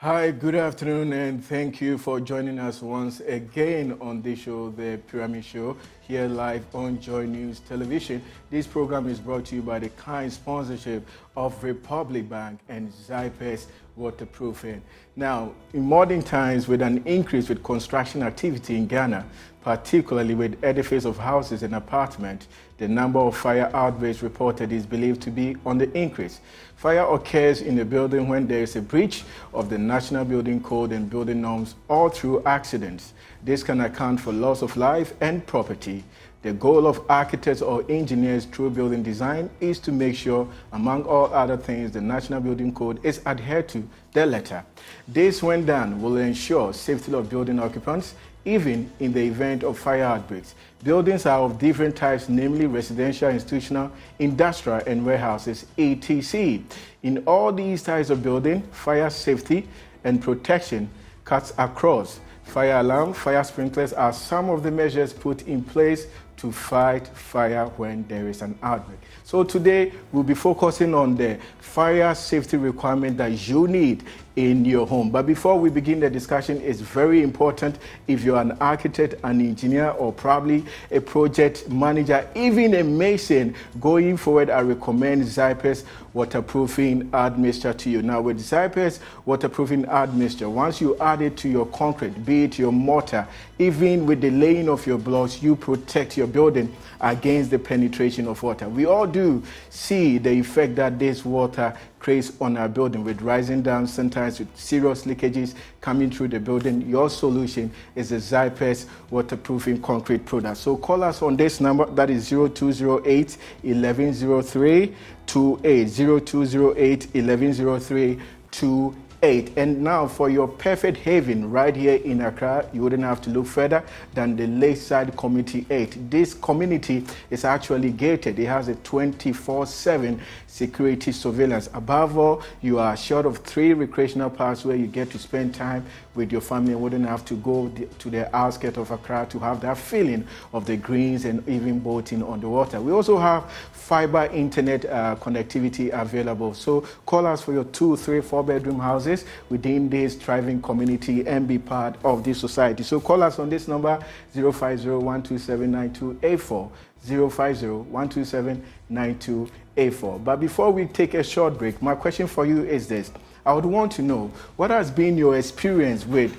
Hi, good afternoon, and thank you for joining us once again on this show, The Pyramid Show, here live on Joy News Television. This program is brought to you by the kind sponsorship of Republic Bank and Zypes waterproofing. Now, in modern times, with an increase with construction activity in Ghana, particularly with edifice of houses and apartments, the number of fire outbreaks reported is believed to be on the increase. Fire occurs in a building when there is a breach of the National Building Code and building norms, or through accidents. This can account for loss of life and property. The goal of architects or engineers through building design is to make sure, among all other things, the National Building Code is adhered to the letter. This, when done, will ensure safety of building occupants, even in the event of fire outbreaks. Buildings are of different types, namely residential, institutional, industrial, and warehouses, etc. In all these types of building, fire safety and protection cuts across. Fire alarm, fire sprinklers are some of the measures put in place to fight fire when there is an outbreak. So today, we'll be focusing on the fire safety requirement that you need in your home. But before we begin the discussion, it's very important if you're an architect, an engineer, or probably a project manager, even a mason, going forward, I recommend Zypress waterproofing admixture to you. Now, with Zypress waterproofing admixture, once you add it to your concrete, be it your mortar, even with the laying of your blocks, you protect your building against the penetration of water. We all do see the effect that this water creates on our building, with rising down, sometimes with serious leakages coming through the building. Your solution is the Zypress waterproofing concrete product. So call us on this number, that is 0208-1103-28, 0208-1103-28. And now, for your perfect haven right here in Accra, you wouldn't have to look further than the Lakeside Community 8. This community is actually gated. It has a 24/7 security surveillance. Above all, you are assured of 3 recreational parks where you get to spend time with your family and wouldn't have to go to the outskirts of Accra to have that feeling of the greens and even boating on the water. We also have fiber internet connectivity available. So call us for your 2, 3, 4 bedroom houses within this thriving community and be part of this society. So call us on this number, 050-127-9284, 050-127-9284. But before we take a short break, my question for you is this. I would want to know, what has been your experience with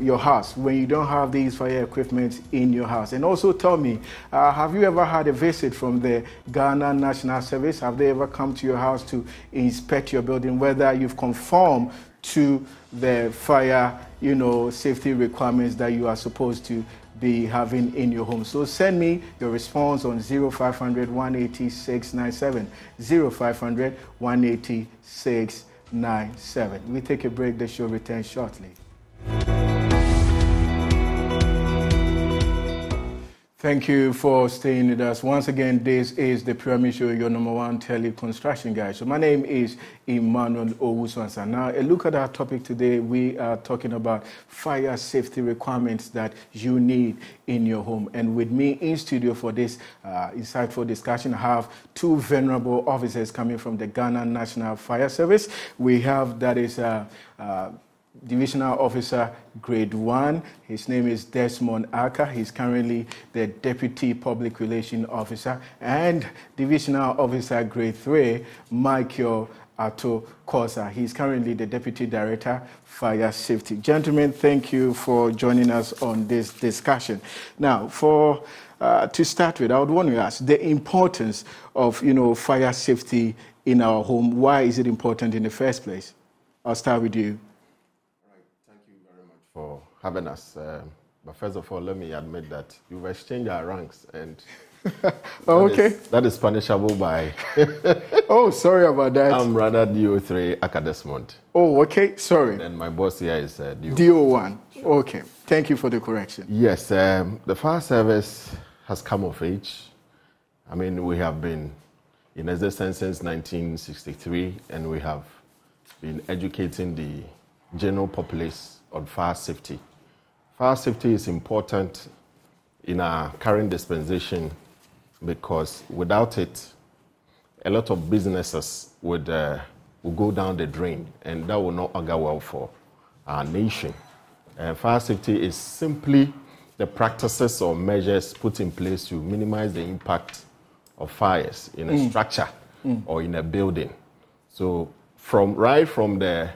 your house when you don't have these fire equipment in your house? And also tell me, have you ever had a visit from the Ghana National Service? Have they ever come to your house to inspect your building, whether you've conformed to the fire, safety requirements that you are supposed to be having in your home? So send me your response on 0500 180 697, 0500 180 697. We take a break. The show returns shortly. Thank you for staying with us. Once again, this is The Pyramid Show, your #1 teleconstruction guy. So my name is Emmanuel Owusu-Ansa. Now, a look at our topic today. We are talking about fire safety requirements that you need in your home. And with me in studio for this insightful discussion, I have 2 venerable officers coming from the Ghana National Fire Service. We have, that is... Divisional Officer Grade 1. His name is Desmond Akah. He's currently the Deputy Public Relations Officer. And Divisional Officer Grade 3, Michael Atokosa. He's currently the Deputy Director, Fire Safety. Gentlemen, thank you for joining us on this discussion. Now, for to start with, I would want to ask the importance of fire safety in our home. Why is it important in the first place? I'll start with you. For having us, but first of all, let me admit that you've exchanged our ranks, and okay, that is punishable by. Oh, sorry about that. I'm rather DO3 Akah Desmond. Oh, okay, sorry. And my boss here is DO1. Sure. Okay, thank you for the correction. Yes, the fire service has come of age. I mean, we have been in existence since 1963, and we have been educating the general populace on fire safety. Fire safety is important in our current dispensation because without it, a lot of businesses would will go down the drain, and that will not augur well for our nation. And fire safety is simply the practices or measures put in place to minimize the impact of fires in a structure or in a building. So right from the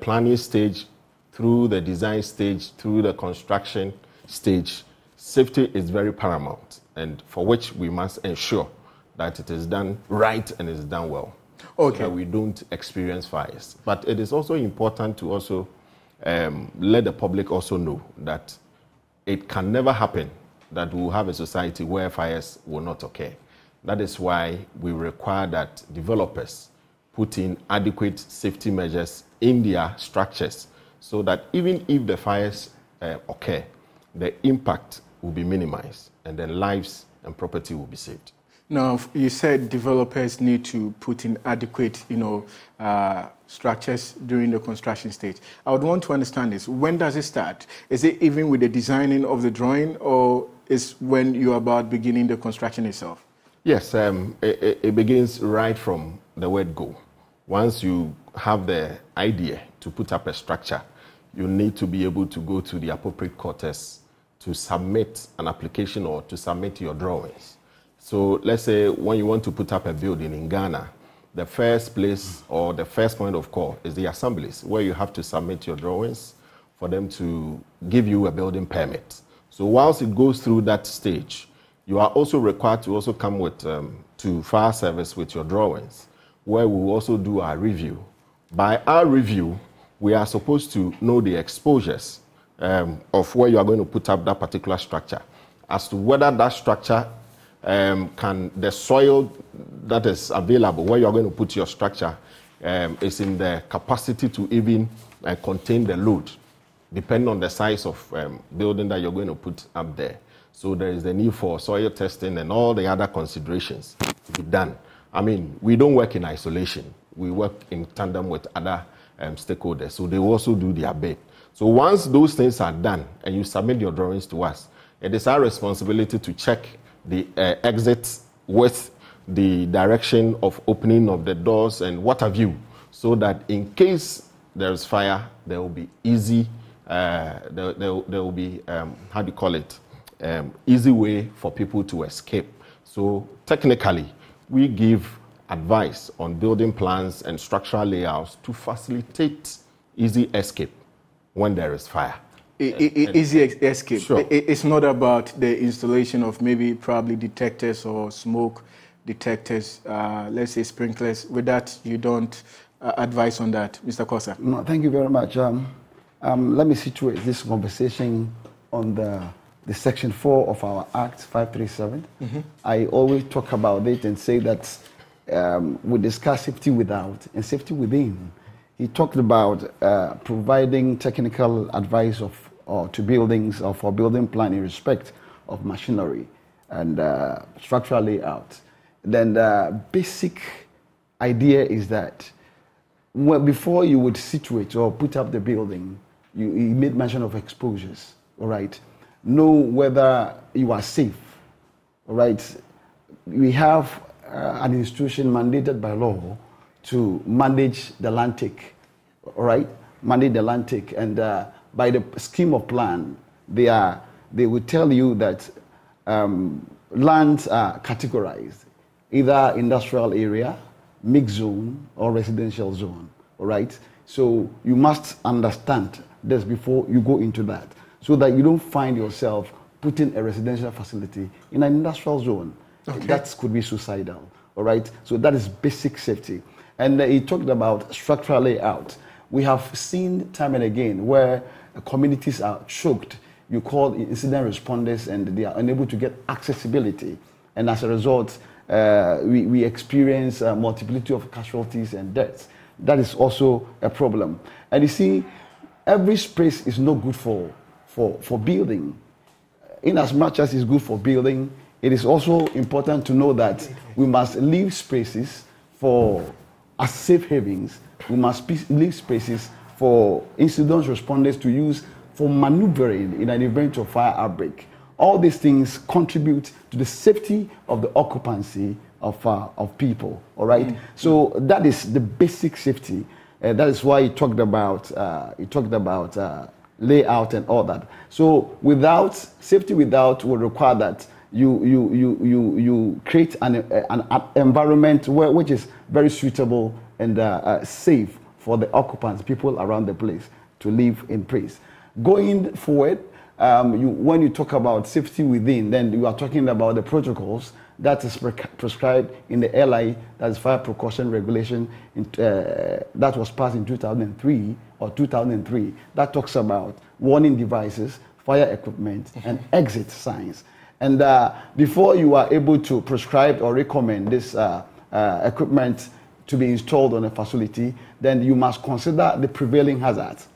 planning stage through the design stage, through the construction stage, safety is very paramount, and for which we must ensure that it is done right and is done well. Okay. So that we don't experience fires. But it is also important to also let the public also know that it can never happen that we will have a society where fires will not occur. That is why we require that developers put in adequate safety measures in their structures, so that even if the fires occur, the impact will be minimized, and then lives and property will be saved. Now, you said developers need to put in adequate, structures during the construction stage. I would want to understand this. When does it start? Is it even with the designing of the drawing, or is when you're about beginning the construction itself? Yes, it begins right from the word go. Once you have the idea to put up a structure, you need to be able to go to the appropriate quarters to submit an application or to submit your drawings. So let's say when you want to put up a building in Ghana, the first place or the first point of call is the assemblies, where you have to submit your drawings for them to give you a building permit. So whilst it goes through that stage, you are also required to also come with, to fire service with your drawings, where we will also do our review. By our review, we are supposed to know the exposures of where you are going to put up that particular structure, as to whether that structure the soil that is available where you are going to put your structure is in the capacity to even contain the load, depending on the size of building that you're going to put up there. So there is the need for soil testing and all the other considerations to be done. I mean, we don't work in isolation. We work in tandem with other stakeholders, so they also do their bit. So once those things are done and you submit your drawings to us, it is our responsibility to check the exits with the direction of opening of the doors and what have you, so that in case there is fire, there will be easy, there will be, easy way for people to escape. So technically, we give advice on building plans and structural layouts to facilitate easy escape when there is fire. Easy escape. Sure. It's not about the installation of probably detectors or smoke detectors, let's say sprinklers. With that, you don't advise on that, Mr. Kosa? No, thank you very much. Let me situate this conversation on the Section 4 of our Act 537. I always talk about it and say that we discuss safety without and safety within. He talked about providing technical advice to buildings or for building plan in respect of machinery and structural layout. Then the basic idea is that before you would situate or put up the building, you made mention of exposures, all right? Know whether you are safe, all right? We have an institution mandated by law to manage the land take, all right? Manage the land take, and by the scheme of plan, they will tell you that lands are categorized, either industrial area, mixed zone, or residential zone, all right? So you must understand this before you go into that, so that you don't find yourself putting a residential facility in an industrial zone. Okay. That could be suicidal, all right? So that is basic safety. And he talked about structural layout. We have seen time and again where communities are choked. You call incident responders and they are unable to get accessibility. And as a result, we experience a multiplicity of casualties and deaths. That is also a problem. And you see, every space is not good for building. In as much as it's good for building, it is also important to know that we must leave spaces for as safe havens. We must leave spaces for incident responders to use for maneuvering in an event of fire outbreak. All these things contribute to the safety of the occupancy of people. All right. Mm. So that is the basic safety. That is why he talked about layout and all that. So without safety, without will require that you create an environment where which is very suitable and safe for the occupants, people around the place to live in place. Going forward, when you talk about safety within, then you are talking about the protocols that is prescribed in the LI, that is Fire Precaution Regulation, that was passed in 2003. That talks about warning devices, fire equipment, and exit signs. And before you are able to prescribe or recommend this equipment to be installed on a facility, then you must consider the prevailing hazards.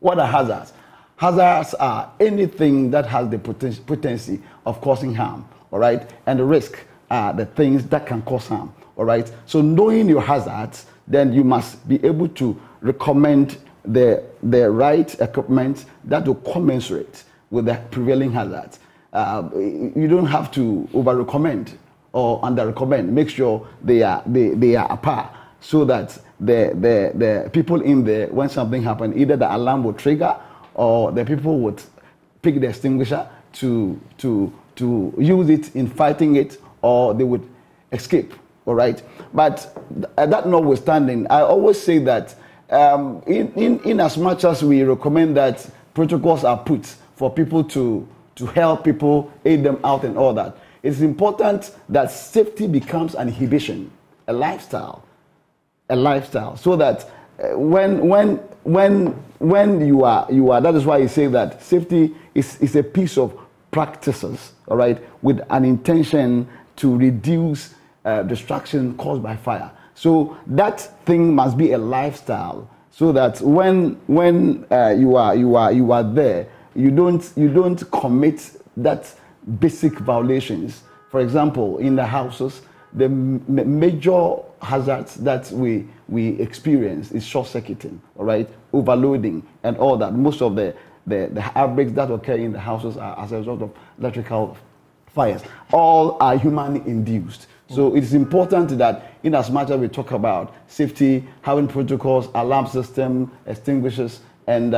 What are hazards? Hazards are anything that has the potency of causing harm. All right, and the risk are the things that can cause harm. All right, so knowing your hazards, then you must be able to recommend the right equipment that will commensurate with the prevailing hazards. You don't have to over-recommend or under-recommend. Make sure they are a par, so that the people in there, when something happens, either the alarm will trigger or the people would pick the extinguisher to use it in fighting it, or they would escape, all right? But that notwithstanding, I always say that in as much as we recommend that protocols are put for people to help people, aid them out and all that, it's important that safety becomes an inhibition, a lifestyle, so that when you are, that is why you say that safety is a piece of practices, all right, with an intention to reduce destruction caused by fire. So that thing must be a lifestyle, so that when you are there, you don't commit that basic violations. For example, in the houses, the major hazards that we experience is short circuiting, all right, overloading, and all that. Most of the outbreaks that occur in the houses are as a result of electrical fires. All are humanly induced. So it's important that in as much as we talk about safety, having protocols, alarm system, extinguishers, and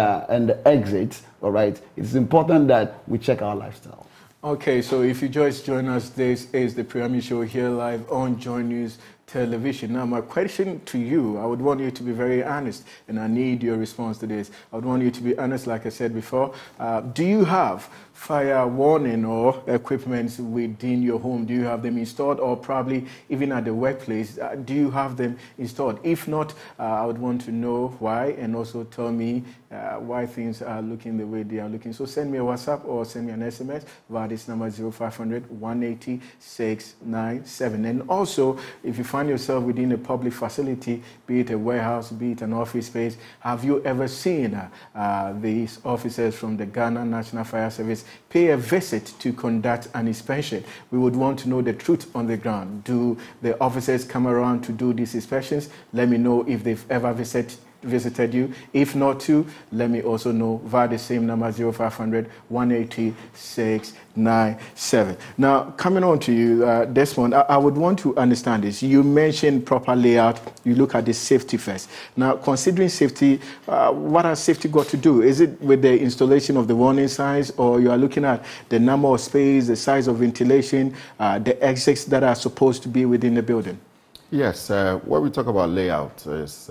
exits, all right, it's important that we check our lifestyle. Okay, so if you just join us, this is The Pyramid Show here live on Joy News Television. Now, my question to you, I would want you to be very honest, and I need your response to this. I would want you to be honest, like I said before. Do you have fire warning or equipment within your home? Do you have them installed, or probably even at the workplace? Do you have them installed? If not, I would want to know why, and also tell me why things are looking the way they are looking. So send me a WhatsApp or send me an SMS via this number 0500 180 697. And also, if you find yourself within a public facility, be it a warehouse, be it an office space, have you ever seen these officers from the Ghana National Fire Service pay a visit to conduct an inspection? We would want to know the truth on the ground. Do the officers come around to do these inspections? Let me know if they've ever visited you. If not, to let me also know via the same number 0500 180 697. Now, coming on to you, Desmond, I would want to understand this. You mentioned proper layout. You look at the safety first. Now, considering safety, what has safety got to do? Is it with the installation of the warning signs, or you are looking at the number of space, the size of ventilation, the exits that are supposed to be within the building? Yes, when we talk about layout, is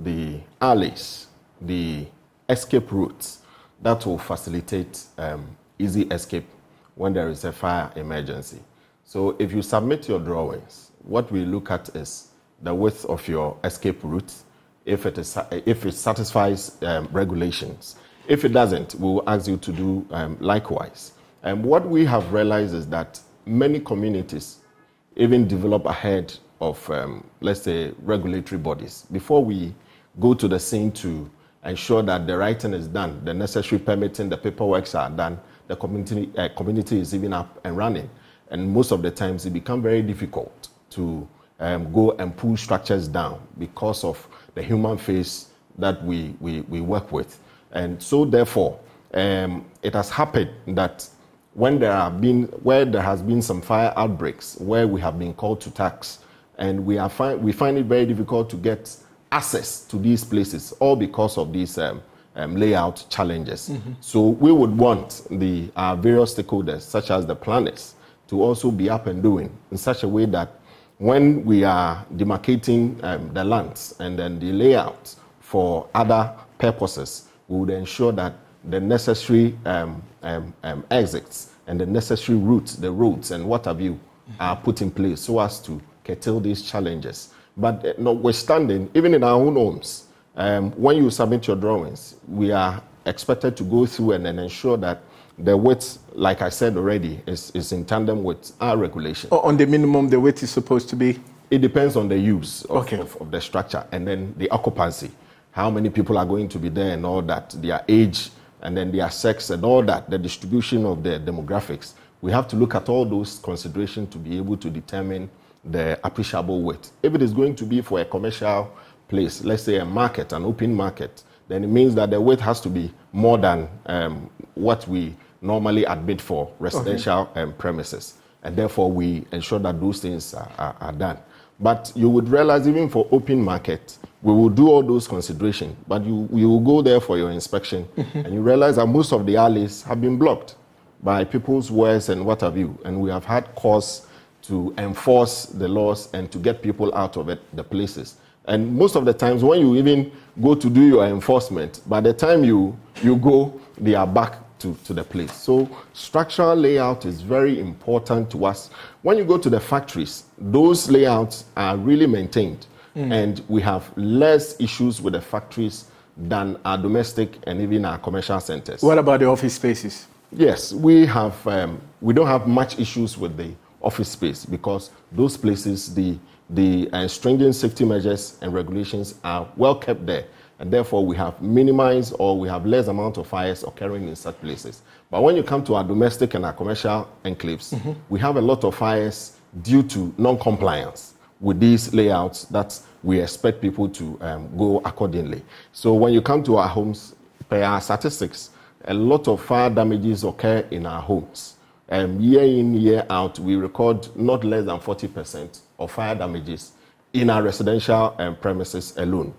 the alleys, the escape routes that will facilitate easy escape when there is a fire emergency. So if you submit your drawings, what we look at is the width of your escape route, if it satisfies regulations. If it doesn't, we will ask you to do likewise. And what we have realized is that many communities even develop ahead of, let's say, regulatory bodies. Before we go to the scene to ensure that the writing is done, the necessary permitting, the paperwork are done, the community is even up and running. And most of the times it becomes very difficult to go and pull structures down because of the human face that we work with. And so therefore, it has happened that when there have been, where there has been some fire outbreaks, where we have been called to tax, and we find it very difficult to get access to these places, all because of these layout challenges. Mm-hmm. So we would want the various stakeholders, such as the planners, to also be up and doing in such a way that when we are demarcating the lands and then the layouts for other purposes, we would ensure that the necessary exits and the necessary routes, the roads and what have you, are put in place so as to curtail these challenges. But notwithstanding, even in our own homes, when you submit your drawings, we are expected to go through and then ensure that the width, like I said already, is in tandem with our regulation. Or on the minimum, the width is supposed to be? It depends on the use of the structure and then the occupancy. How many people are going to be there and all that, their age and then their sex and all that, the distribution of the demographics. We have to look at all those considerations to be able to determine the appreciable width. If it is going to be for a commercial place, let's say a market, an open market, then it means that the width has to be more than what we normally admit for residential premises. And therefore, we ensure that those things are done. But you would realize even for open market, we will do all those considerations. But you will go there for your inspection, and you realize that most of the alleys have been blocked by people's words and what have you. And we have had cause to enforce the laws and to get people out of the places. And most of the times when you even go to do your enforcement, by the time you go, they are back to the place. So structural layout is very important to us. When you go to the factories, those layouts are really maintained. And we have less issues with the factories than our domestic and even our commercial centers. What about the office spaces? Yes, we don't have much issues with the office space because those places, the stringent safety measures and regulations are well kept there, and therefore we have minimized or we have less amount of fires occurring in such places. But when you come to our domestic and our commercial enclaves, we have a lot of fires due to non-compliance with these layouts that we expect people to go accordingly. So when you come to our homes, per our statistics, a lot of fire damages occur in our homes. Year in, year out, we record not less than 40% of fire damages in our residential premises alone,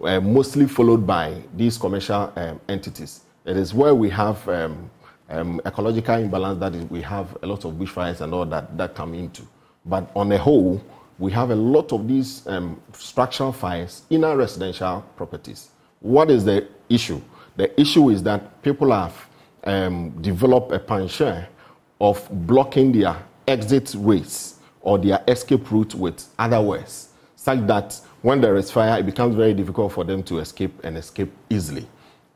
mostly followed by these commercial entities. It is where we have ecological imbalance, that is, we have a lot of bushfires and all that come into. But on the whole, we have a lot of these structural fires in our residential properties. What is the issue? The issue is that people have developed a penchant of blocking their exit ways or their escape route with other ways, such that when there is fire, it becomes very difficult for them to escape easily.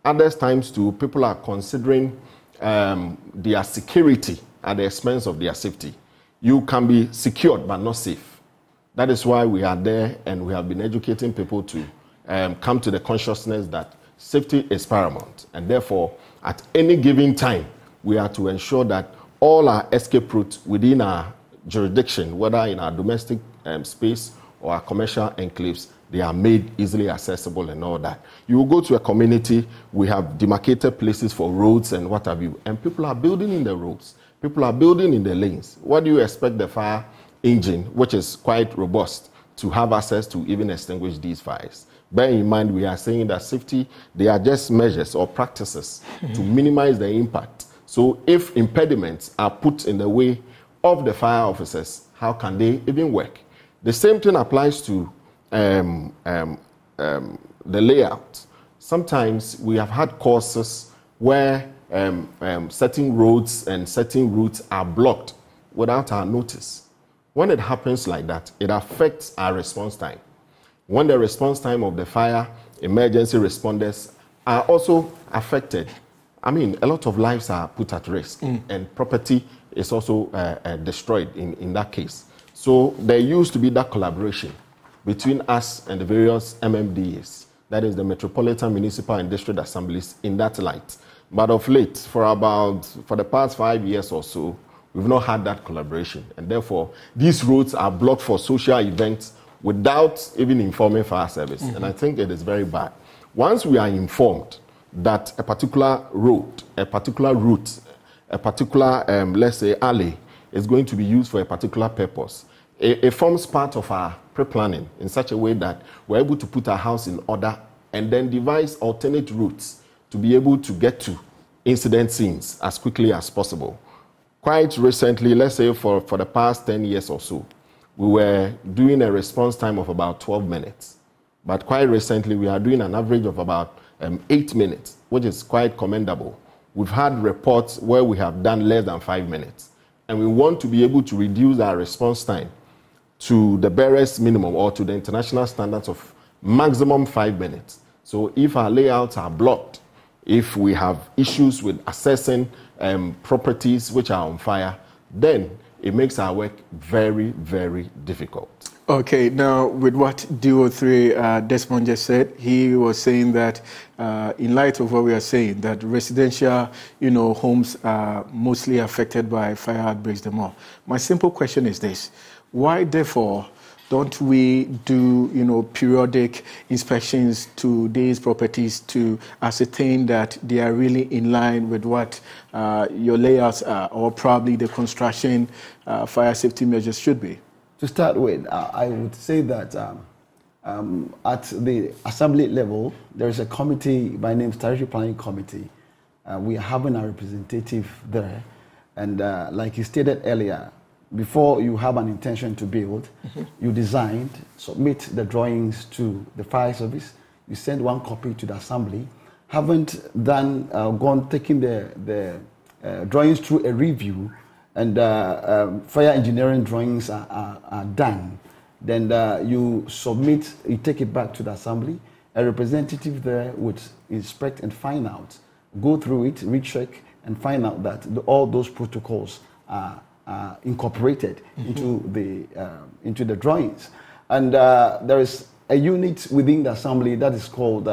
Other times, too, people are considering their security at the expense of their safety. You can be secured but not safe. That is why we are there, and we have been educating people to come to the consciousness that safety is paramount. And therefore, at any given time, we are to ensure that all our escape routes within our jurisdiction, whether in our domestic space or our commercial enclaves, they are made easily accessible and all that. You will go to a community, we have demarcated places for roads and what have you, and people are building in the roads. People are building in the lanes. What do you expect the fire engine, which is quite robust, to have access to even extinguish these fires? Bear in mind, we are saying that safety, they are just measures or practices to minimize the impact. So if impediments are put in the way of the fire officers, how can they even work? The same thing applies to the layout. Sometimes we have had courses where certain roads and certain routes are blocked without our notice. When it happens like that, it affects our response time. When the response time of the fire emergency responders are also affected, I mean, a lot of lives are put at risk, and property is also destroyed in that case. So there used to be that collaboration between us and the various MMDAs, that is the Metropolitan Municipal and District Assemblies, in that light. But of late, for the past 5 years or so, we've not had that collaboration. And therefore, these roads are blocked for social events without even informing fire service. And I think it is very bad. Once we are informed that a particular road, a particular route a particular, let's say, alley is going to be used for a particular purpose. It forms part of our pre-planning in such a way that we're able to put our house in order and then devise alternate routes to be able to get to incident scenes as quickly as possible. Quite recently, let's say for the past 10 years or so, we were doing a response time of about 12 minutes. But quite recently, we are doing an average of about 8 minutes, which is quite commendable. We've had reports where we have done less than 5 minutes. And we want to be able to reduce our response time to the barest minimum or to the international standards of maximum 5 minutes. So if our layouts are blocked, if we have issues with assessing properties which are on fire, then it makes our work very, very difficult. Okay, now with what DO3 Desmond just said, he was saying that in light of what we are saying, that residential, you know, homes are mostly affected by fire outbreaks the more. My simple question is this: why, therefore, don't we do, you know, periodic inspections to these properties to ascertain that they are really in line with what your layouts are, or probably the construction fire safety measures should be? To start with, I would say that at the assembly level, there is a committee by name Strategy Planning Committee. We are having a representative there. And like you stated earlier, before you have an intention to build, you designed, submit the drawings to the fire service, you send one copy to the assembly, haven't done, taking the drawings through a review, and fire engineering drawings are done. Then you submit, you take it back to the assembly, a representative there would inspect and find out, go through it, recheck, and find out that all those protocols are incorporated into the drawings. And there is a unit within the assembly that is called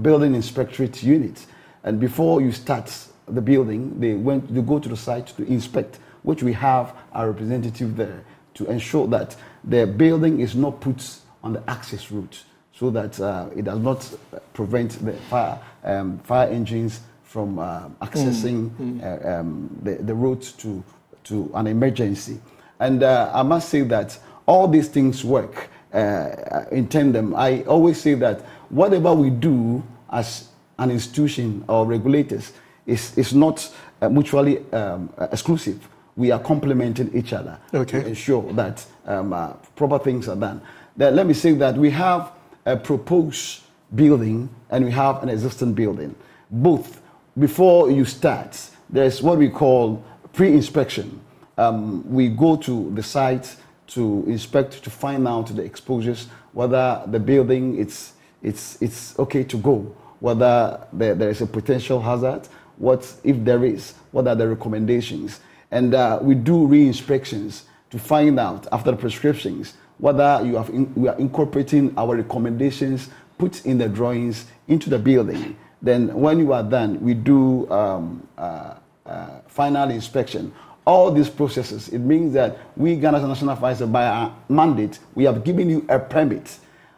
Building Inspectorate Unit. And before you start the building, they go to the site to inspect, which we have our representative there to ensure that the building is not put on the access route, so that it does not prevent the fire engines from accessing the route to an emergency. And I must say that all these things work in tandem. I always say that whatever we do as an institution or regulators is not mutually exclusive. We are complementing each other to ensure that proper things are done. Then let me say that we have a proposed building and we have an existing building. Both, before you start, there's what we call pre-inspection. We go to the site to inspect, to find out the exposures, whether the building it's okay to go, whether there is a potential hazard, what if there is, what are the recommendations. And we do re-inspections to find out, after the prescriptions, whether we are incorporating our recommendations put in the drawings into the building. Then when you are done, we do final inspection. All these processes, it means that we, Ghana National Fire Service, by our mandate, we have given you a permit,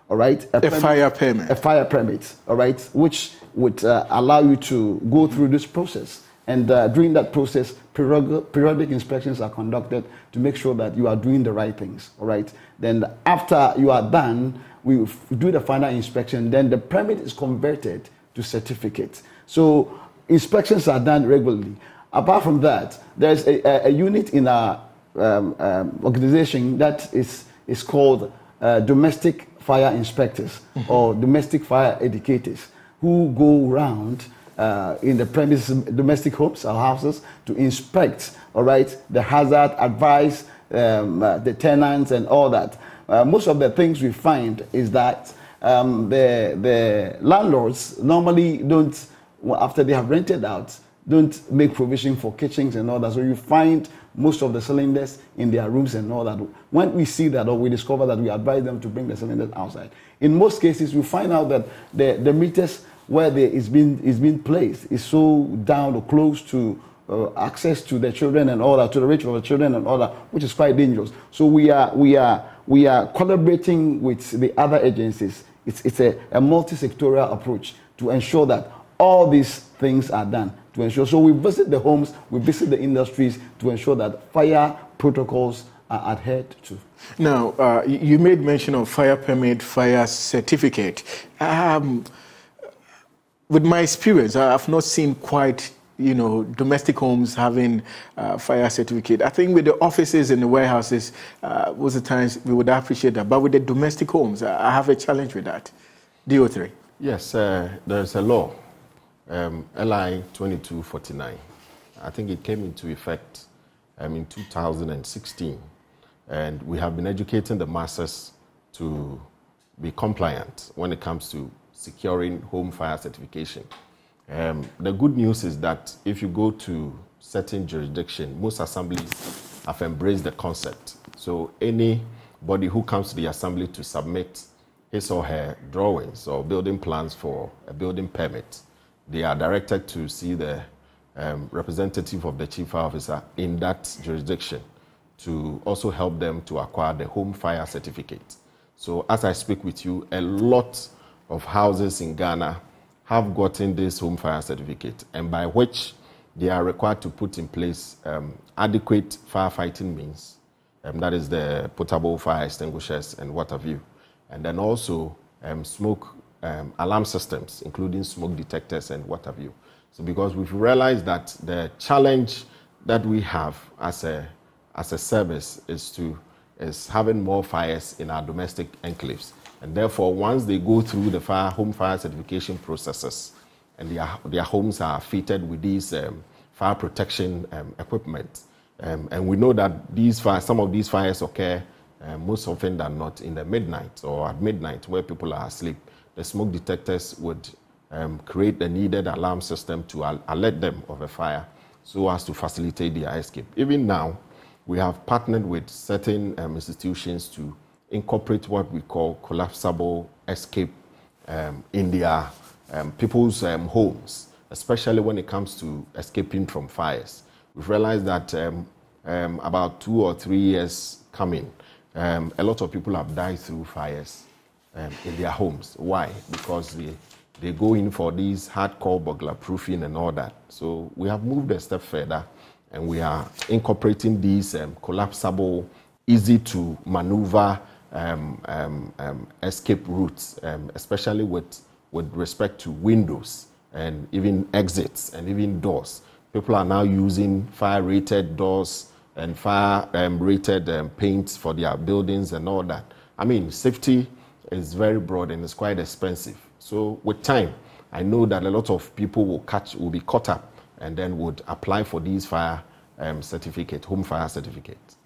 all right? A fire permit, all right, which would allow you to go through this process. And during that process, periodic inspections are conducted to make sure that you are doing the right things, all right? Then after you are done, we do the final inspection. Then the permit is converted to certificate. So inspections are done regularly. Apart from that, there's a unit in our organization that is called domestic fire inspectors or domestic fire educators, who go around in the premises, domestic homes or houses, to inspect, all right, the hazard, advise the tenants and all that. Most of the things we find is that the landlords normally don't, after they have rented out, don't make provision for kitchens and all that. So you find most of the cylinders in their rooms and all that. When we see that, or we discover that, we advise them to bring the cylinders outside. In most cases, we find out that the meters where it's been placed is so down or close to access to the children and all that, to the reach of the children and all that, which is quite dangerous. So we are collaborating with the other agencies. It's a multi-sectorial approach to ensure that all these things are done to ensure. So we visit the homes, we visit the industries to ensure that fire protocols are adhered to. Now, you made mention of fire permit, fire certificate. With my experience, I've not seen quite, you know, domestic homes having fire certificate. I think with the offices and the warehouses, most of the times we would appreciate that. But with the domestic homes, I have a challenge with that. DO3. Yes, there's a law, LI 2249. I think it came into effect in 2016. And we have been educating the masses to be compliant when it comes to securing home fire certification. The good news is that if you go to certain jurisdictions, most assemblies have embraced the concept. So anybody who comes to the assembly to submit his or her drawings or building plans for a building permit, they are directed to see the representative of the chief fire officer in that jurisdiction to also help them to acquire the home fire certificate. So as I speak with you, a lot of houses in Ghana have gotten this home fire certificate, and by which they are required to put in place adequate firefighting means, and that is the portable fire extinguishers and what have you, and then also smoke alarm systems, including smoke detectors and what have you. So because we've realized that the challenge that we have as a service is having more fires in our domestic enclaves. And therefore, once they go through the home fire certification processes and their homes are fitted with these fire protection equipment, and we know that some of these fires occur most often than not in the midnight or at midnight where people are asleep, the smoke detectors would create the needed alarm system to alert them of a fire so as to facilitate their escape. Even now, we have partnered with certain institutions to incorporate what we call collapsible escape in their people's homes, especially when it comes to escaping from fires. We've realized that about 2 or 3 years coming, a lot of people have died through fires in their homes. Why? Because they go in for these hardcore burglar proofing and all that. So we have moved a step further and we are incorporating these collapsible, easy to maneuver escape routes, especially with respect to windows and even exits and even doors. People are now using fire-rated doors and fire-rated paints for their buildings and all that. I mean, safety is very broad and it's quite expensive. So with time, I know that a lot of people will be caught up and then would apply for these fire certificate, home fire certificates.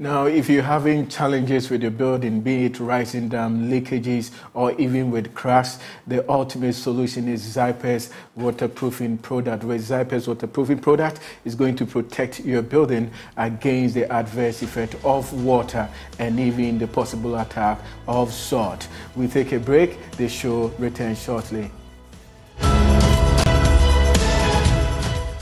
Now, if you're having challenges with your building, be it rising dam, leakages, or even with cracks, the ultimate solution is Zypes waterproofing product, where Zypes waterproofing product is going to protect your building against the adverse effect of water and even the possible attack of salt. We take a break. The show returns shortly.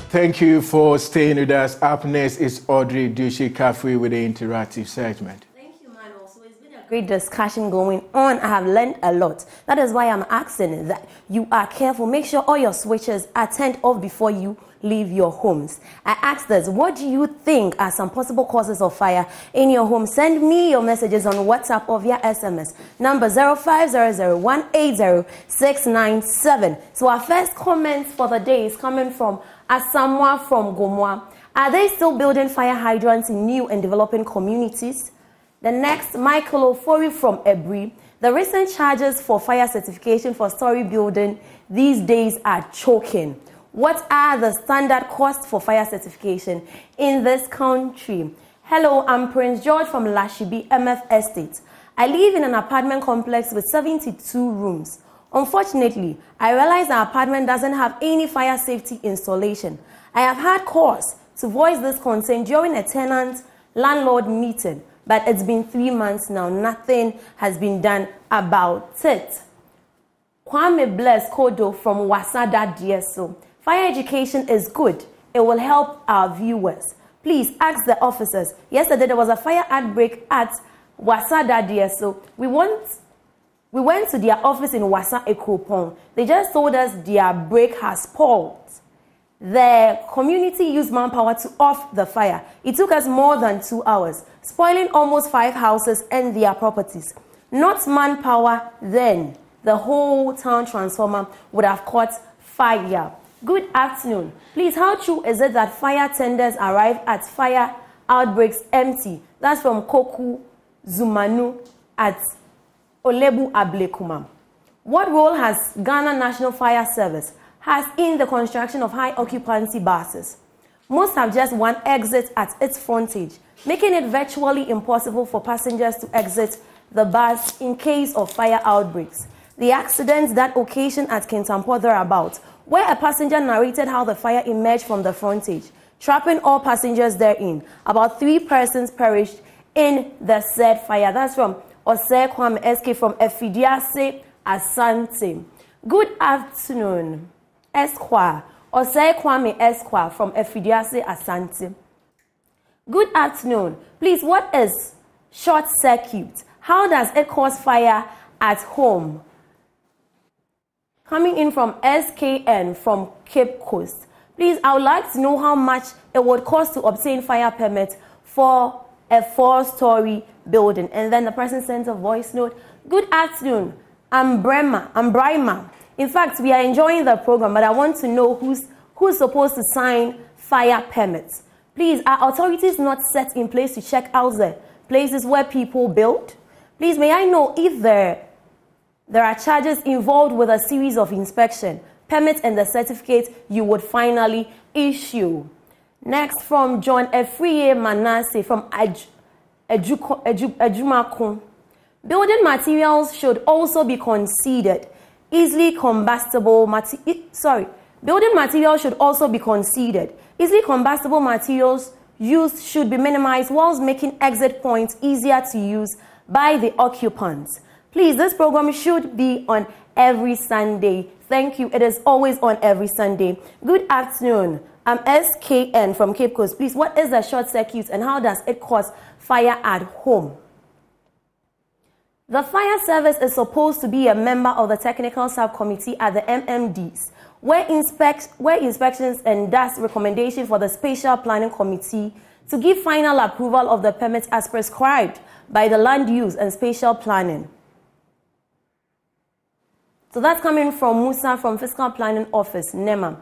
Thank you for staying with us. Up next is Audrey Dushi-Kafui with the interactive segment. Thank you, Manuel. So it's been a great discussion going on. I have learned a lot. That is why I'm asking that you are careful. Make sure all your switches are turned off before you leave your homes. I asked this, what do you think are some possible causes of fire in your home? Send me your messages on WhatsApp or via SMS. Number 0500180697. So our first comment for the day is coming from Asamoah from Gomwa. Are they still building fire hydrants in new and developing communities? The next, Michael Ofori from Ebri. The recent charges for fire certification for story building these days are choking. What are the standard costs for fire certification in this country? Hello, I'm Prince George from Lashibi MF Estate. I live in an apartment complex with 72 rooms. Unfortunately, I realize our apartment doesn't have any fire safety installation. I have had cause to voice this concern during a tenant-landlord meeting, but it's been 3 months now. Nothing has been done about it. Kwame Bless Kodo from Wasada DSO. Fire education is good. It will help our viewers. Please ask the officers. Yesterday there was a fire outbreak at Wasada DSO. We went to their office in Wasa Ekropong. They just told us their brake has spoiled. The community used manpower to off the fire. It took us more than 2 hours, spoiling almost 5 houses and their properties. Not manpower then, the whole town transformer would have caught fire. Good afternoon. Please, how true is it that fire tenders arrive at fire outbreaks empty? That's from Koku Zumanu at Olebu Ablekuma. What role has Ghana National Fire Service has in the construction of high occupancy buses? Most have just one exit at its frontage, making it virtually impossible for passengers to exit the bus in case of fire outbreaks. The accidents that occasioned at Kintampo thereabout, where a passenger narrated how the fire emerged from the frontage, trapping all passengers therein. About 3 persons perished in the said fire. That's from Osei Kwame SK from Efidiase Asante. Good afternoon, Esquire. Osei Kwame Esquire from Efidiase Asante. Good afternoon. Please, what is short circuit? How does it cause fire at home? Coming in from SKN from Cape Coast. Please, I would like to know how much it would cost to obtain fire permit for a 4-story building. And then the person sends a voice note. Good afternoon, Ambrima. In fact, we are enjoying the program, but I want to know who's supposed to sign fire permits. Please, are authorities not set in place to check out the places where people build? Please, may I know if there are charges involved with a series of inspection, permits, and the certificate you would finally issue. Next, from John Efriye Manasseh from Ajumakun. Building materials should also be considered. Building materials should also be considered. Easily combustible materials used should be minimized whilst making exit points easier to use by the occupants. Please, this program should be on every Sunday. Thank you. It is always on every Sunday. Good afternoon. I'm SKN from Cape Coast. Please, what is a short circuit and how does it cause fire at home? The fire service is supposed to be a member of the technical subcommittee at the MMDAs, where inspections and does recommendation for the spatial planning committee to give final approval of the permits as prescribed by the land use and spatial planning. So that's coming from Musa from Fiscal Planning Office, NEMA.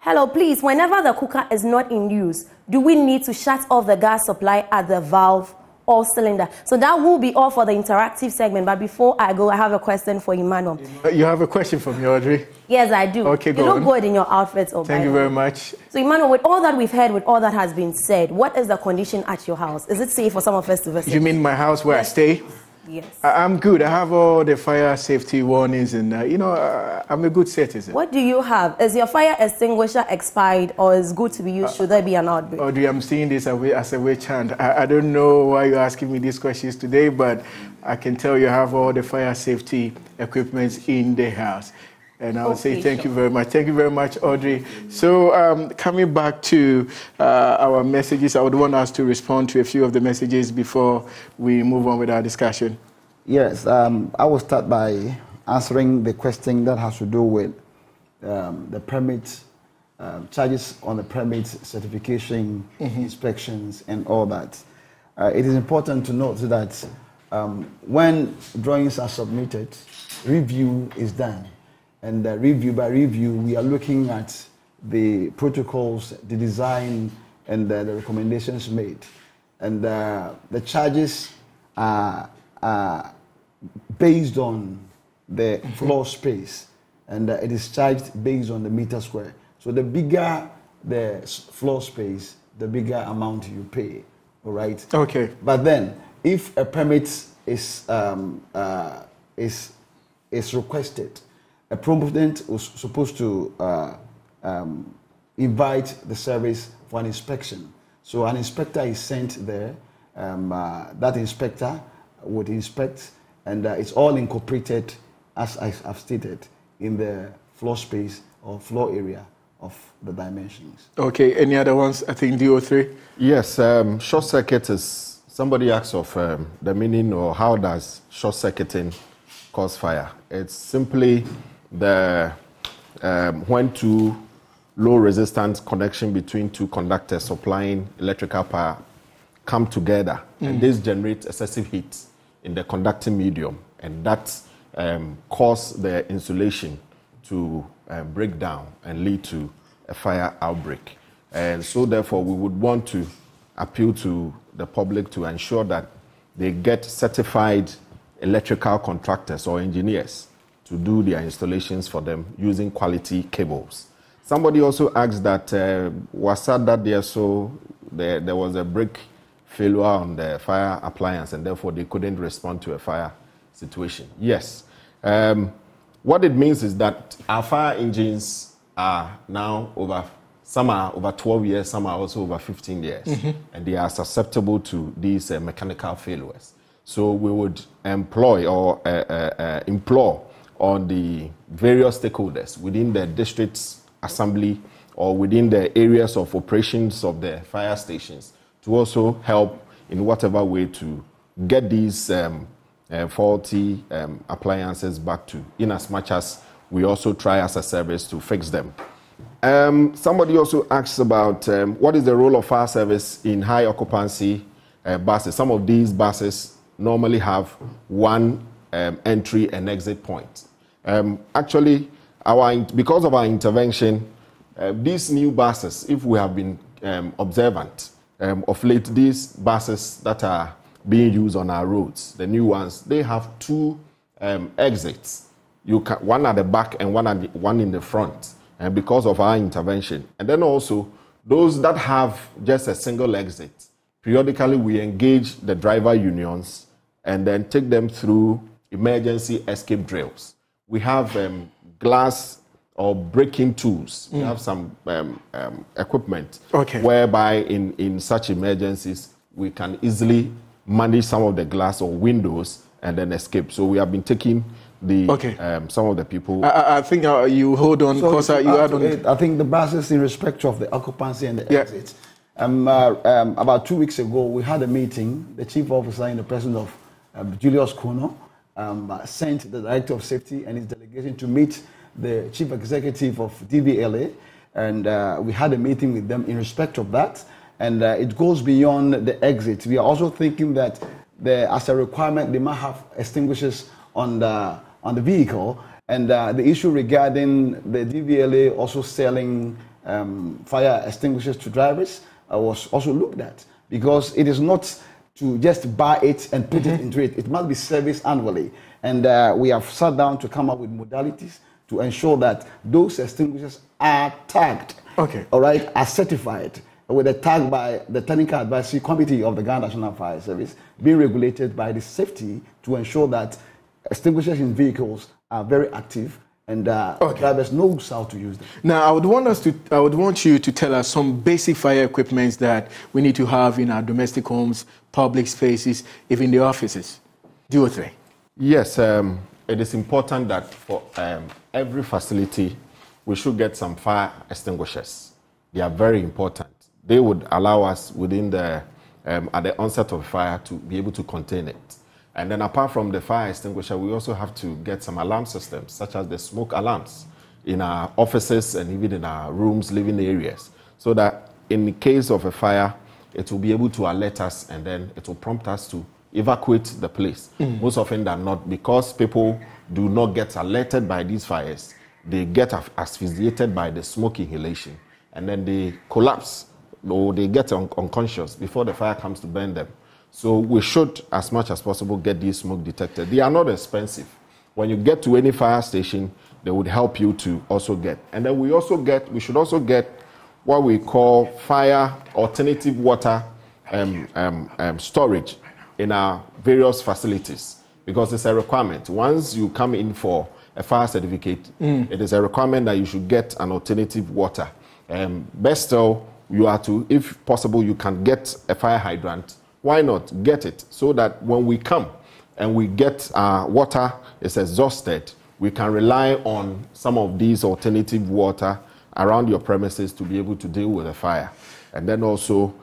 Hello, please, whenever the cooker is not in use, do we need to shut off the gas supply at the valve or cylinder? So that will be all for the interactive segment. But before I go, I have a question for Emmanuel. You have a question for me, Audrey? Yes, I do. Okay, go on. You look good in your outfits. Thank you very much. So, Emmanuel, with all that we've heard, with all that has been said, what is the condition at your house? Is it safe for some of us to visit? You mean my house where I stay? Yes. I'm good. I have all the fire safety warnings and, I'm a good citizen. What do you have? Is your fire extinguisher expired or is good to be used? Should there be an outbreak? Audrey, I'm seeing this as a witch hunt. I don't know why you're asking me these questions today, but I can tell you I have all the fire safety equipment in the house. And I'll say thank you very much. Thank you very much, Audrey. So coming back to our messages, I would want us to respond to a few of the messages before we move on with our discussion. Yes, I will start by answering the question that has to do with the permit, charges on the permit, certification, inspections, and all that. It is important to note that when drawings are submitted, review is done. And review by review, we are looking at the protocols, the design, and the recommendations made. And the charges are based on the floor space, and it is charged based on the meter square. So the bigger the floor space, the bigger amount you pay, all right? Okay. But then, if a permit is requested, a proponent was supposed to invite the service for an inspection. So an inspector is sent there. That inspector would inspect, and it's all incorporated, as I've stated, in the floor space or floor area of the dimensions. Okay, any other ones? I think DO3? Yes, short circuit is, somebody asks of the meaning or how does short circuiting cause fire. It's simply the when two low resistance connection between two conductors supplying electrical power come together, and this generates excessive heat in the conducting medium, and that causes the insulation to break down and lead to a fire outbreak. And so therefore we would want to appeal to the public to ensure that they get certified electrical contractors or engineers to do their installations for them using quality cables. Somebody also asked that was said that there, so there was a brick failure on the fire appliance and therefore they couldn't respond to a fire situation. Yes. What it means is that our fire engines are now over, some are over 12 years, some are also over 15 years, and they are susceptible to these mechanical failures. So we would employ or implore on the various stakeholders within the district's assembly or within the areas of operations of the fire stations to also help in whatever way to get these faulty appliances back to, in as much as we also try as a service to fix them. Somebody also asks about what is the role of fire service in high occupancy buses. Some of these buses normally have one entry and exit point. Actually, because of our intervention, these new buses, if we have been observant of late, these buses that are being used on our roads, the new ones, they have two exits. One at the back and one in the front, and because of our intervention. And then also, those that have just a single exit, periodically we engage the driver unions and then take them through emergency escape drills. We have glass or breaking tools. We have some equipment whereby in such emergencies, we can easily manage some of the glass or windows and then escape. So we have been taking the some of the people. I think you hold on, because so you had on it. I think the buses, in respect of the occupancy and the exits, about 2 weeks ago, we had a meeting. The chief officer, in the presence of Julius Kono, sent the director of safety and his delegation to meet the chief executive of DVLA, and we had a meeting with them in respect of that. And it goes beyond the exit. We are also thinking that as a requirement, they might have extinguishers on the vehicle. And the issue regarding the DVLA also selling fire extinguishers to drivers was also looked at, because it is not to just buy it and put it into it. It must be serviced annually. And we have sat down to come up with modalities to ensure that those extinguishers are tagged, all right, are certified, with a tag by the Technical Advisory Committee of the Ghana National Fire Service, being regulated by the safety to ensure that extinguishers in vehicles are very active and drivers know how to use them. Now, I would want you to tell us some basic fire equipments that we need to have in our domestic homes, public spaces, even the offices. Two or three. Yes, it is important that for every facility, we should get some fire extinguishers. They are very important. They would allow us within the, at the onset of fire, to be able to contain it. And then apart from the fire extinguisher, we also have to get some alarm systems, such as the smoke alarms in our offices and even in our rooms, living areas, so that in the case of a fire, it will be able to alert us and then it will prompt us to evacuate the place. Most often than not, because people do not get alerted by these fires, they get asphyxiated by the smoke inhalation and then they collapse, or they get unconscious before the fire comes to burn them. So we should, as much as possible, get these smoke detectors. They are not expensive. When you get to any fire station, they would help you to also get. And then we should also get what we call fire alternative water storage in our various facilities, because it's a requirement. Once you come in for a fire certificate, it is a requirement that you should get an alternative water. Best still, you are to, if possible, you can get a fire hydrant. Why not get it so that when we come and we get our water is exhausted, we can rely on some of these alternative water around your premises to be able to deal with a fire. And then also,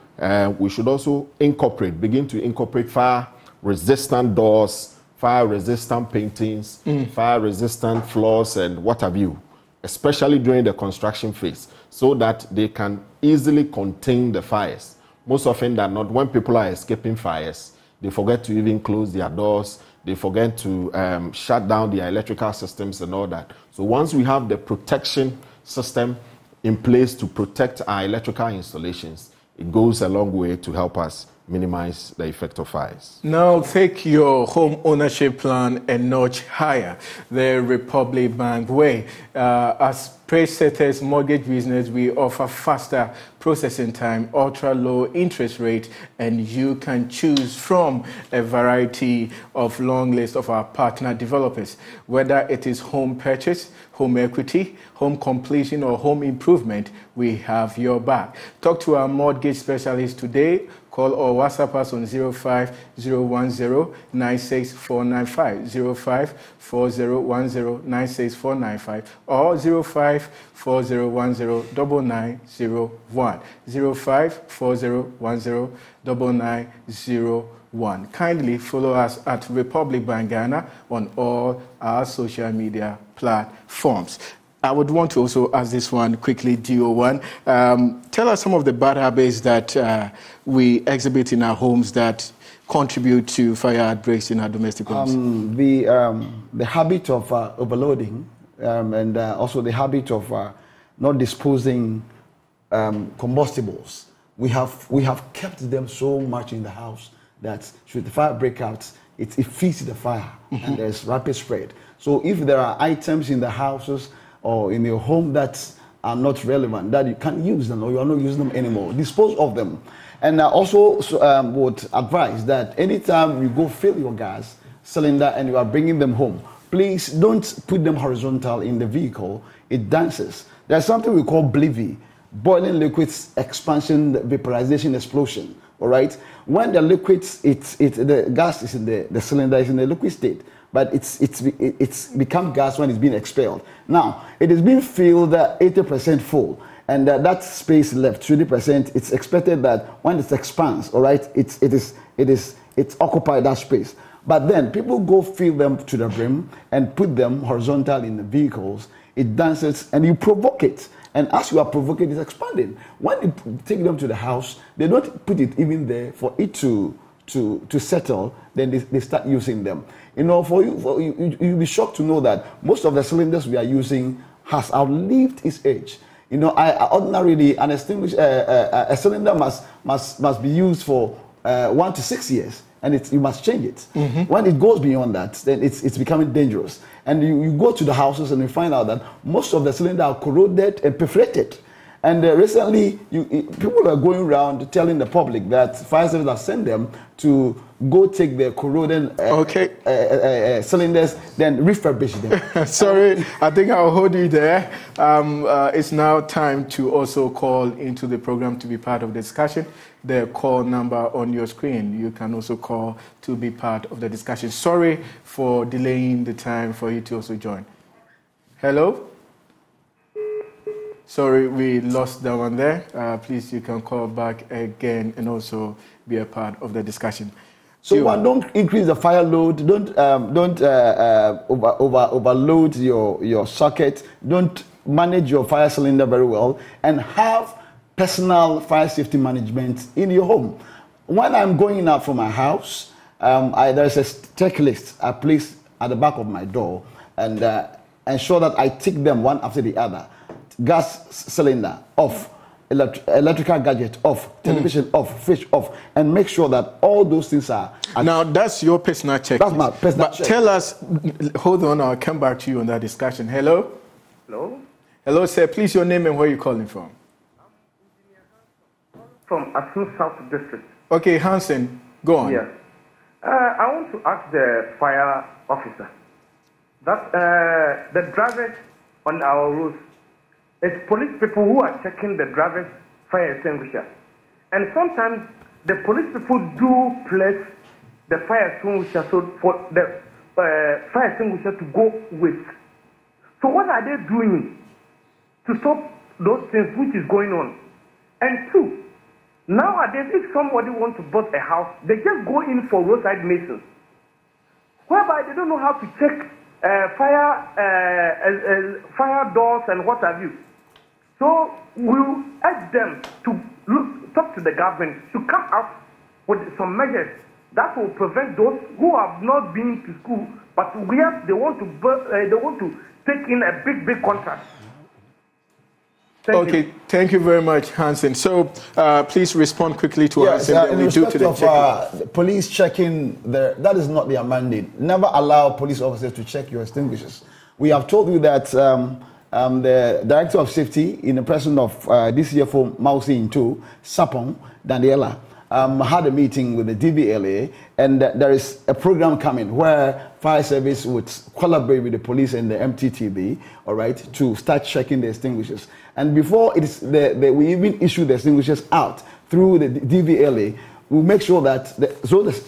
we should also begin to incorporate fire-resistant doors, fire-resistant paintings, fire-resistant floors, and what have you, especially during the construction phase, so that they can easily contain the fires. Most often than not, when people are escaping fires, they forget to even close their doors, they forget to shut down their electrical systems and all that. So once we have the protection system in place to protect our electrical installations, it goes a long way to help us minimize the effect of fires. Now take your home ownership plan a notch higher, the Republic Bank way. As pacesetters mortgage business, we offer faster processing time, ultra-low interest rate, and you can choose from a variety of long list of our partner developers, whether it is home purchase, home equity, home completion, or home improvement, we have your back. Talk to our mortgage specialist today. Call or WhatsApp us on 05010 96495, 05401096495, or 05401099901, 05401099901. Kindly follow us at Republic Bank Ghana on all our social media platforms. I would want to also ask this one quickly, DO1. Tell us some of the bad habits that we exhibit in our homes that contribute to fire outbreaks in our domestic homes. The habit of overloading and also the habit of not disposing combustibles. We have kept them so much in the house that should the fire break out, it feeds the fire and there's rapid spread. So if there are items in the houses or in your home that are not relevant, that you can't use them or you are not using them anymore, dispose of them. And I also would advise that anytime you go fill your gas cylinder and you are bringing them home, please don't put them horizontal in the vehicle. It dances. There's something we call BLEVE, boiling liquids expansion vaporization explosion. All right, when the liquids, the gas is in the cylinder is in the liquid state, but it's become gas when it's being expelled. Now, it is being filled 80% full, and that space left 20%. It's expected that when it expands, all right, it's occupied that space. But then people go fill them to the brim and put them horizontal in the vehicles. It dances, and you provoke it. And as you are provoking, it's expanding. When you take them to the house, they don't put it even there for it to settle, then they start using them. You know, you'll be shocked to know that most of the cylinders we are using has outlived its age. You know, ordinarily, an extinguished a cylinder must be used for 1 to 6 years, and you must change it. When it goes beyond that, then it's becoming dangerous. And you go to the houses and you find out that most of the cylinders are corroded and perforated. And recently, people are going around telling the public that fire service have sent them to go take their corroded cylinders, then refurbish them. Sorry, I think I'll hold you there. It's now time to also call into the program to be part of the discussion. The call number on your screen. You can also call to be part of the discussion. Sorry for delaying the time for you to also join. Hello? Sorry, we lost that one there. Please, you can call back again and also be a part of the discussion. So one, don't increase the fire load. Don't overload your socket. Don't manage your fire cylinder very well. And have personal fire safety management in your home. When I'm going out from my house, there's a checklist I place at the back of my door and ensure that I tick them one after the other. Gas cylinder off, electrical gadget off, television off, fridge off, and make sure that all those things are. Now that's your personal check. That's my personal check. But tell us, hold on, I'll come back to you on that discussion. Hello? Hello? Hello, sir. Please, your name and where you're calling from. From Asun South District. Okay, Hansen, go on. Yes. I want to ask the fire officer that the drivers on our roads, it's police people who are checking the driver's fire extinguisher. And sometimes the police people do place the fire extinguisher so for the fire extinguisher to go with. So what are they doing to stop those things which is going on? And two, nowadays if somebody wants to build a house, they just go in for roadside masons, whereby they don't know how to check fire doors and what have you. So we'll ask them to talk to the government to come up with some measures that will prevent those who have not been to school, but where they want to take in a big contract. Thank you. Thank you very much, Hansen. So please respond quickly to us. In respect of the police checking, that is not their mandate. Never allow police officers to check your extinguishers. We have told you that the Director of Safety, in the person of DCFO Mausin Too, Sapong Daniela, had a meeting with the DVLA, and there is a program coming where fire service would collaborate with the police and the MTTB, all right, to start checking the extinguishers. And before it's we even issue the extinguishers out through the DVLA, we'll make sure that the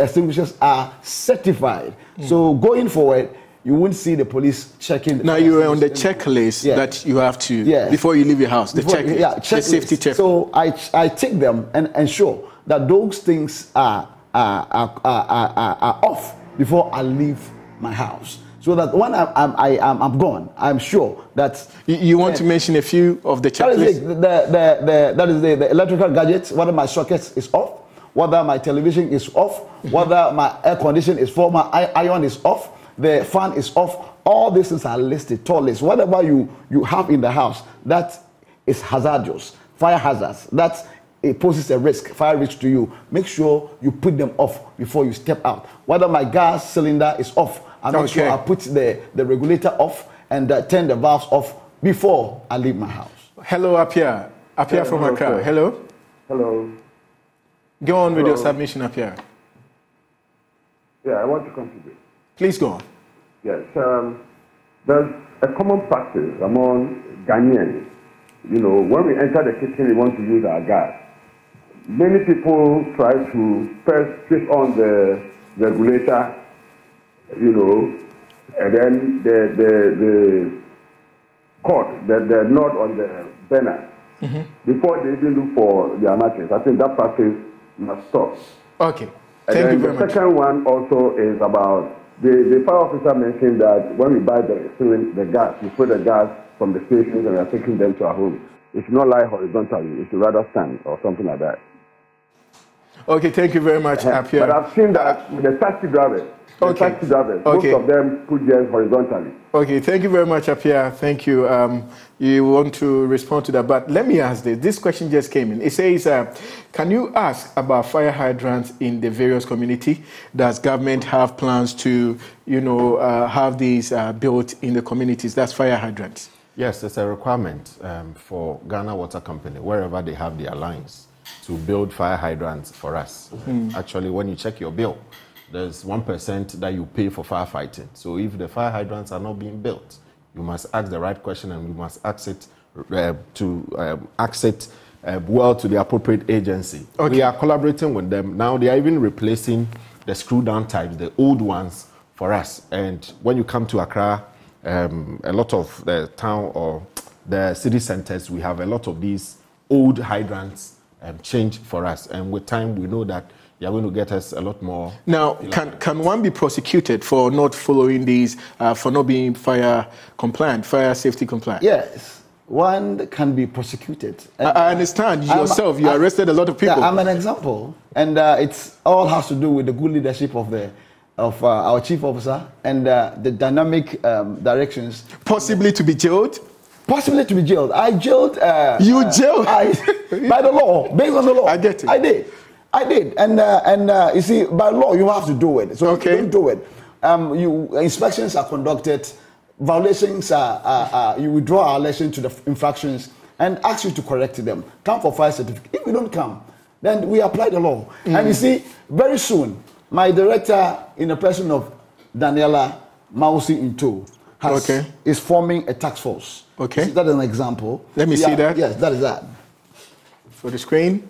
extinguishers are certified. Mm. So going forward, you won't see the police checking. Now you are on the checklist that you have to, before you leave your house, the checklist, the safety checklist. So I take them and ensure that those things are off before I leave my house, so that when I'm gone, I'm sure that you want to mention a few of the checklists. That is the electrical gadgets. Whether my sockets is off, whether my television is off, whether my air condition is off, my iron is off, the fan is off. All these things are listed, tall list. Whatever you have in the house that is hazardous, fire hazards. It poses a risk, fire risk to you. Make sure you put them off before you step out. Whether my gas cylinder is off, I make sure I put the regulator off and turn the valves off before I leave my house. Hello, Apia. Apia from Accra. Hello. Hello. Go on with your submission, Apia. Yeah, I want to contribute. Please go on. Yes. There's a common practice among Ghanaians. You know, when we enter the kitchen, we want to use our gas. Many people try to first switch on the regulator, you know, and then the cord, the knot on the burner, before they even look for their matches. I think that practice must stop. Okay. Thank you very much. The second one also is about the fire officer mentioned that when we buy the gas, we put the gas from the stations and we are taking them to our home. It should not lie horizontally. It should rather stand or something like that. Okay, thank you very much, Apia. But I've seen that with the taxi drivers. Most of them put theirs horizontally. Okay, thank you very much, Apia. Thank you. You want to respond to that, but let me ask this. This question just came in. It says, can you ask about fire hydrants in the various community? Does government have plans to, you know, have these built in the communities? That's fire hydrants. Yes, it's a requirement for Ghana Water Company, wherever they have their lines, to build fire hydrants for us. Actually, when you check your bill, there's 1% that you pay for firefighting. So if the fire hydrants are not being built, you must ask the right question, and you must ask it well to the appropriate agency. Okay. We are collaborating with them. Now they are even replacing the screw-down types, the old ones, for us. And when you come to Accra, a lot of the town or the city centers, we have a lot of these old hydrants changed for us. And with time, we know that they are going to get us a lot more. Now, can one be prosecuted for not following these, for not being fire compliant, fire safety compliant? Yes, one can be prosecuted. And I understand. Yourself, you arrested a lot of people. Yeah, I'm an example. And it all has to do with the good leadership of the our chief officer and the dynamic directions. Possibly to be jailed? Possibly to be jailed. I jailed. You jailed? By the law, based on the law. I get it. I did. And you see, by law, you have to do it. So if you don't do it, inspections are conducted, violations you withdraw our lesson to the infractions and ask you to correct them. Come for fire certificate. If you don't come, then we apply the law. And you see, very soon, my director, in the person of Daniela Mausi Into, is forming a task force. Okay. So that is an example. Let me see that. Yes, that is that. For the screen.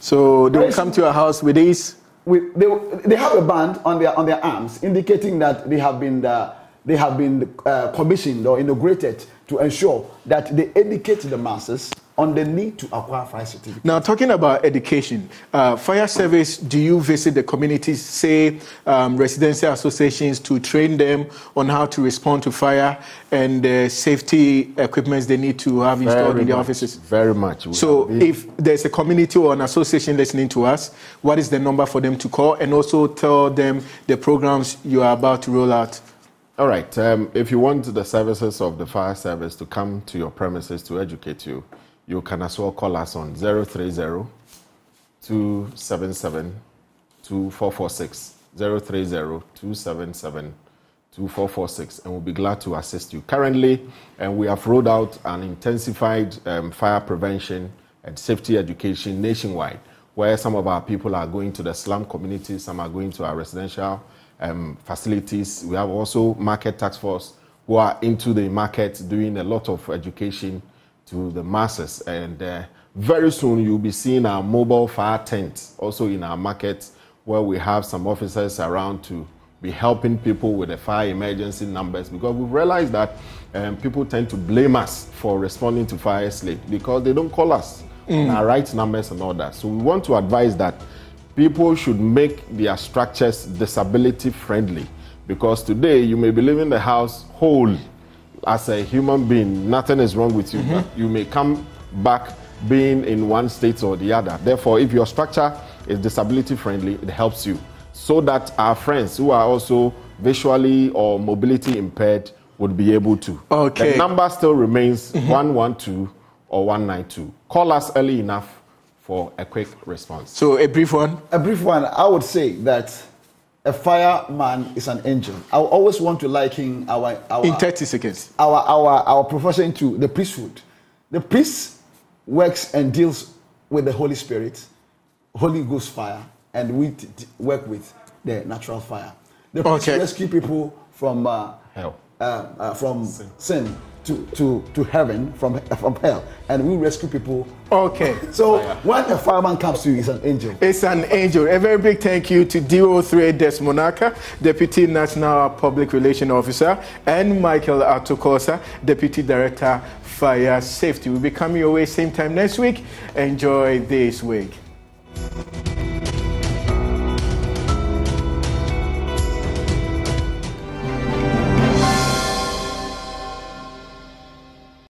So they will come to your house with these? They have a band on their arms, indicating that they have been commissioned or inaugurated to ensure that they educate the masses on the need to acquire fire certificate. Now, talking about education, fire service, do you visit the communities, say residential associations, to train them on how to respond to fire and safety equipment they need to have installed in their offices? Very much. So if there's a community or an association listening to us, what is the number for them to call? And also tell them the programs you are about to roll out. All right. If you want the services of the fire service to come to your premises to educate you, you can as well call us on 030-277-2446, 030-277-2446, and we'll be glad to assist you. Currently, we have rolled out an intensified fire prevention and safety education nationwide, where some of our people are going to the slum communities, some are going to our residential facilities. We have also market task force who are into the market doing a lot of education to the masses, and very soon you'll be seeing our mobile fire tent also in our markets, where we have some officers around to be helping people with the fire emergency numbers, because we've realized that people tend to blame us for responding to fires late because they don't call us on our right numbers and all that. So we want to advise that people should make their structures disability friendly, because today you may be leaving the house whole as a human being, nothing is wrong with you, but you may come back being in one state or the other. Therefore, if your structure is disability friendly, it helps you, so that our friends who are also visually or mobility impaired would be able to. Okay. The number still remains 112 or 192. Call us early enough for a quick response. So, a brief one? A brief one. I would say that a fireman is an angel. I always want to liken our in 30 seconds. Our profession to the priesthood. The priest works and deals with the Holy Spirit, Holy Ghost fire, and we work with the natural fire. The priest rescue people from hell, from sin to heaven, from hell, and we rescue people. Okay. So when a fireman comes to you, it's an angel. It's an angel. A very big thank you to DO3 Desmond Akah, Deputy National Public Relations Officer, and Michael Atokosa, Deputy Director, Fire Safety. We'll be coming your way same time next week. Enjoy this week.